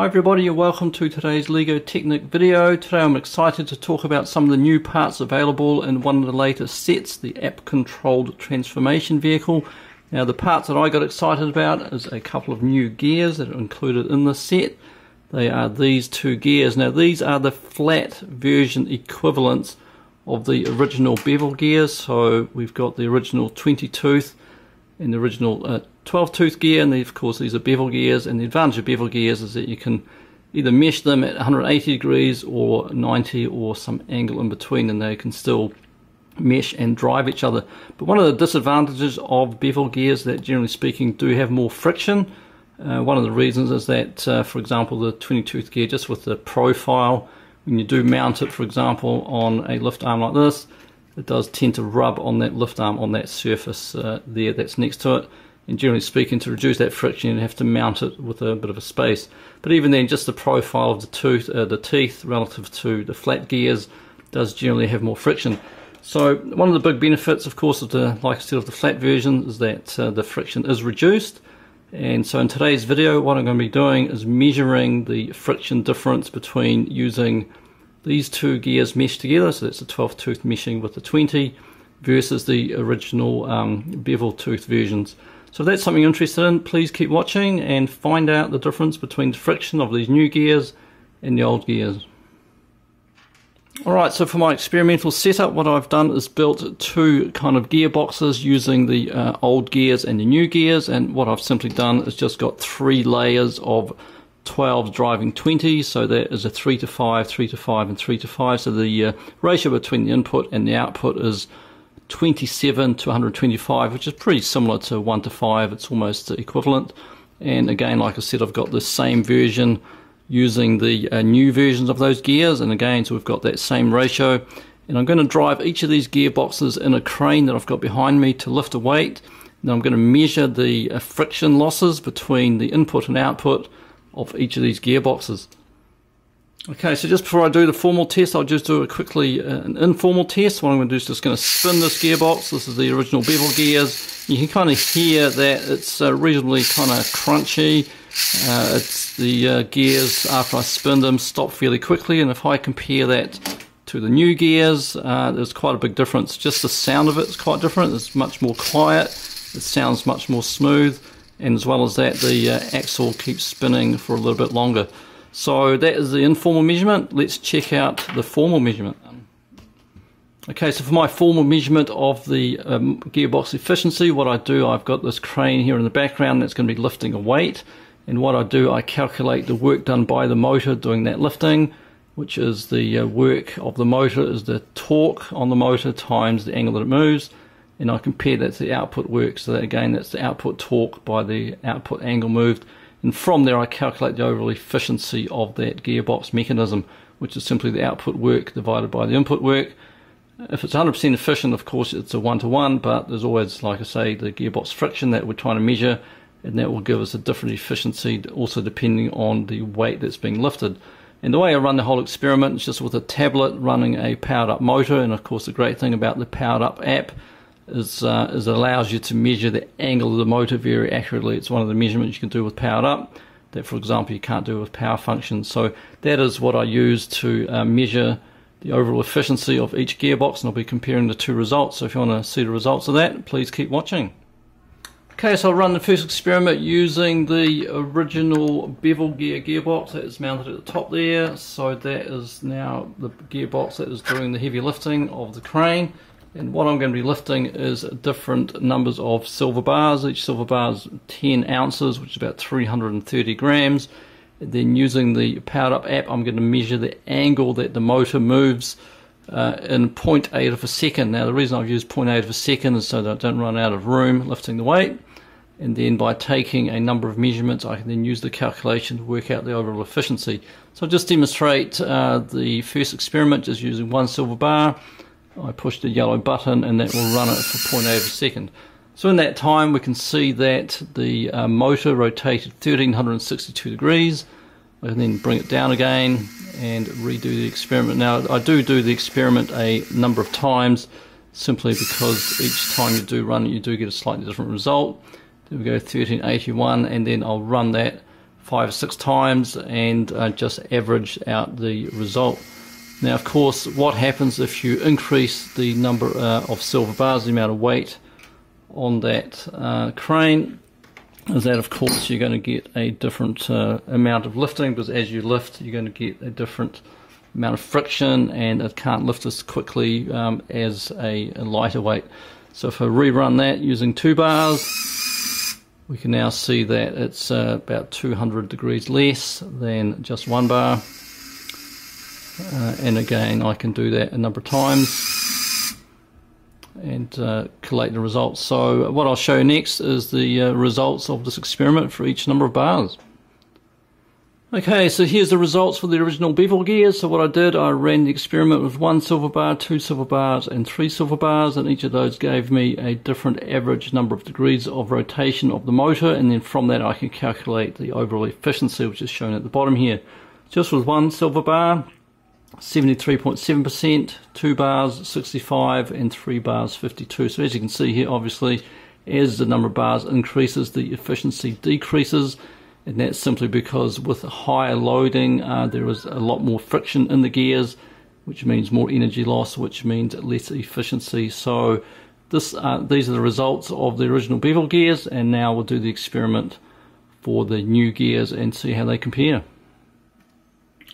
Hi everybody and welcome to today's LEGO Technic video. Today I'm excited to talk about some of the new parts available in one of the latest sets, the App Controlled Transformation Vehicle. Now the parts that I got excited about is a couple of new gears that are included in the set. They are these two gears. Now these are the flat version equivalents of the original bevel gears. So we've got the original 20 tooth and the original 12 tooth gear, and of course these are bevel gears, and the advantage of bevel gears is that you can either mesh them at 180 degrees or 90 or some angle in between, and they can still mesh and drive each other. But one of the disadvantages of bevel gears that generally speaking do have more friction. One of the reasons is that for example the 20 tooth gear, just with the profile, when you do mount it for example on a lift arm like this, it does tend to rub on that lift arm on that surface there that's next to it. And generally speaking, to reduce that friction, you have to mount it with a bit of a space. But even then, just the profile of the teeth relative to the flat gears does generally have more friction. So one of the big benefits, of course, of the, like I said, of the flat version is that the friction is reduced. And so in today's video, what I'm going to be doing is measuring the friction difference between using these two gears meshed together, so that's the 12 tooth meshing with the 20, versus the original bevel tooth versions. So if that's something you're interested in, please keep watching and find out the difference between the friction of these new gears and the old gears. Alright, so for my experimental setup, what I've done is built two kind of gearboxes using the old gears and the new gears, and what I've simply done is just got three layers of 12 driving 20, so that is a 3 to 5, 3 to 5, and 3 to 5. So the ratio between the input and the output is 27 to 125, which is pretty similar to 1 to 5. It's almost equivalent. And again, like I said, I've got the same version using the new versions of those gears, and again, so we've got that same ratio. And I'm going to drive each of these gearboxes in a crane that I've got behind me to lift a weight. Now I'm going to measure the friction losses between the input and output of each of these gearboxes. Okay, so just before I do the formal test, I'll just do a quickly an informal test. What I'm going to do is just going to spin this gearbox. This is the original bevel gears. You can kind of hear that it's reasonably kind of crunchy. It's the gears, after I spin them, stop fairly quickly, and if I compare that to the new gears, there's quite a big difference. Just the sound of it is quite different. It's much more quiet. It sounds much more smooth. And as well as that, the axle keeps spinning for a little bit longer. So that is the informal measurement. Let's check out the formal measurement. Okay, so for my formal measurement of the gearbox efficiency, what I do, I've got this crane here in the background that's going to be lifting a weight. And what I do, I calculate the work done by the motor doing that lifting, which is the work of the motor is the torque on the motor times the angle that it moves. And I compare that to the output work, so that again, that's the output torque by the output angle moved. And from there I calculate the overall efficiency of that gearbox mechanism, which is simply the output work divided by the input work. If it's 100% efficient, of course it's a 1 to 1, but there's always, like I say, the gearbox friction that we're trying to measure, and that will give us a different efficiency also depending on the weight that's being lifted. And the way I run the whole experiment is just with a tablet running a Powered Up motor, and of course the great thing about the Powered Up app is it allows you to measure the angle of the motor very accurately. It's one of the measurements you can do with Powered Up that, for example, you can't do with power functions. So that is what I use to measure the overall efficiency of each gearbox, and I'll be comparing the two results. So if you want to see the results of that, please keep watching. Okay, so I'll run the first experiment using the original bevel gear gearbox that is mounted at the top there. So that is now the gearbox that is doing the heavy lifting of the crane. And what I'm going to be lifting is different numbers of silver bars. Each silver bar is 10 ounces, which is about 330 grams. And then using the Powered Up app, I'm going to measure the angle that the motor moves in 0.8 of a second. Now the reason I've used 0.8 of a second is so that I don't run out of room lifting the weight. And then by taking a number of measurements, I can then use the calculation to work out the overall efficiency. So I'll just demonstrate the first experiment just using one silver bar. I push the yellow button and that will run it for 0.8 of a second. So in that time we can see that the motor rotated 1362 degrees. I can then bring it down again and redo the experiment. Now I do the experiment a number of times simply because each time you do run it you do get a slightly different result. Then we go 1381 and then I'll run that 5 or 6 times and just average out the result. Now, of course, what happens if you increase the number of silver bars, the amount of weight on that crane, is that, of course, you're going to get a different amount of lifting, because as you lift, you're going to get a different amount of friction, and it can't lift as quickly as a lighter weight. So if I rerun that using 2 bars, we can now see that it's about 200 degrees less than just 1 bar. And again, I can do that a number of times and collate the results. So what I'll show you next is the results of this experiment for each number of bars. Okay, so here's the results for the original bevel gears. So what I did, I ran the experiment with 1 silver bar, 2 silver bars and 3 silver bars, and each of those gave me a different average number of degrees of rotation of the motor, and then from that I can calculate the overall efficiency, which is shown at the bottom here. Just with 1 silver bar, 73.7%, 2 bars 65 and 3 bars 52. So as you can see here, obviously as the number of bars increases, the efficiency decreases, and that's simply because with higher loading there is a lot more friction in the gears, which means more energy loss, which means less efficiency. So this these are the results of the original bevel gears, and now we'll do the experiment for the new gears and see how they compare.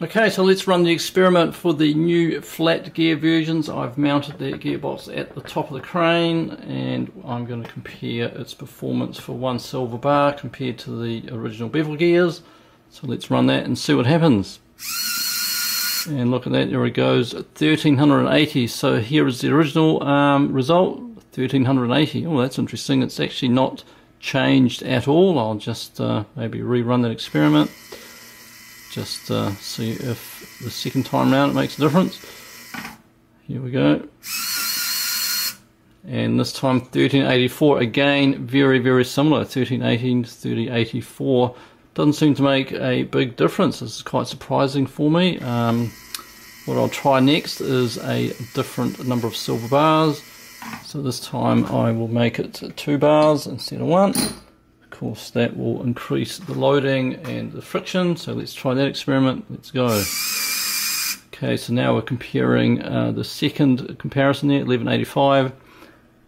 Okay, so let's run the experiment for the new flat gear versions. I've mounted that gearbox at the top of the crane, and I'm going to compare its performance for 1 silver bar compared to the original bevel gears. So let's run that and see what happens. And look at that, there it goes, 1380. So here is the original result, 1380. Oh, that's interesting. It's actually not changed at all. I'll just maybe rerun that experiment. Just see if the second time round it makes a difference. Here we go. And this time 1384, again very, very similar, 1380 to 1384. Doesn't seem to make a big difference. This is quite surprising for me. What I'll try next is a different number of silver bars. So this time I will make it 2 bars instead of 1. Of course, that will increase the loading and the friction. So let's try that experiment. Let's go. Okay, so now we're comparing the second comparison there, 1185,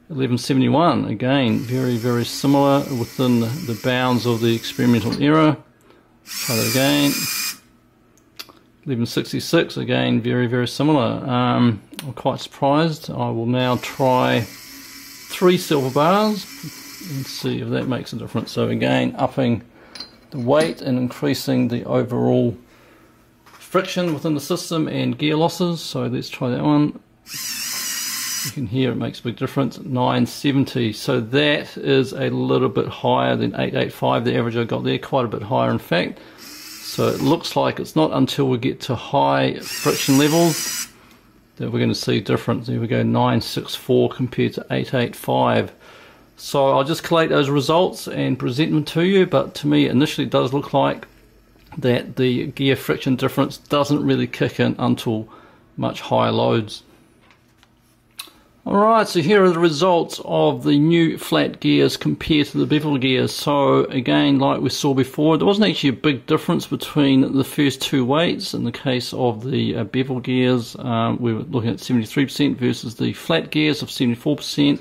1171. Again, very, very similar within the bounds of the experimental error. Try that again. 1166, again, very, very similar. I'm quite surprised. I will now try 3 silver bars. Let's see if that makes a difference. So again, upping the weight and increasing the overall friction within the system and gear losses. So let's try that one. You can hear it makes a big difference, 970. So that is a little bit higher than 885, the average I got there, quite a bit higher in fact. So it looks like it's not until we get to high friction levels that we're going to see difference. There we go, 964 compared to 885. So I'll just collate those results and present them to you, but to me initially it does look like that the gear friction difference doesn't really kick in until much higher loads. Alright, so here are the results of the new flat gears compared to the bevel gears. So again, like we saw before, there wasn't actually a big difference between the first 2 weights. In the case of the bevel gears, we were looking at 73% versus the flat gears of 74%.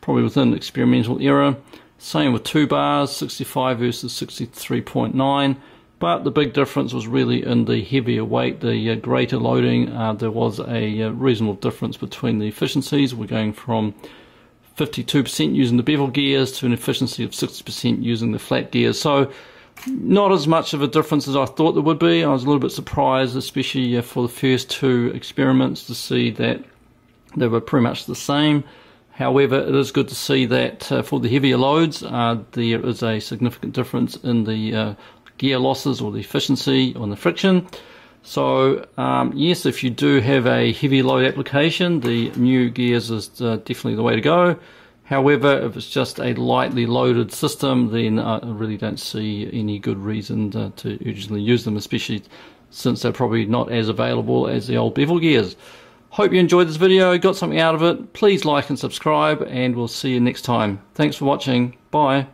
Probably within experimental error. Same with 2 bars, 65 versus 63.9, but the big difference was really in the heavier weight, the greater loading. There was a reasonable difference between the efficiencies. We're going from 52% using the bevel gears to an efficiency of 60% using the flat gears. So not as much of a difference as I thought there would be. I was a little bit surprised, especially for the first 2 experiments, to see that they were pretty much the same. However, it is good to see that for the heavier loads, there is a significant difference in the gear losses or the efficiency on the friction. So yes, if you do have a heavy load application, the new gears is definitely the way to go. However, if it's just a lightly loaded system, then I really don't see any good reason to urgently use them, especially since they're probably not as available as the old bevel gears. Hope you enjoyed this video, got something out of it. Please like and subscribe, and we'll see you next time. Thanks for watching. Bye.